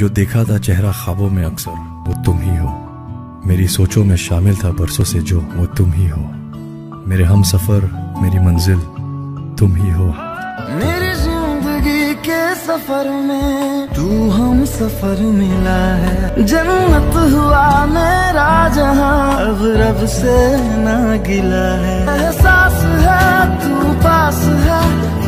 जो देखा था चेहरा ख्वाबों में अक्सर, वो तुम ही हो। मेरी सोचों में शामिल था बरसों से जो, वो तुम ही हो। मेरे हम सफर, मेरी मंजिल तुम ही हो। मेरी जिंदगी के सफर में तू हम सफर मिला है। जन्नत हुआ मेरा जहां, अब रब से ना गिला है। एहसास है तू पास है,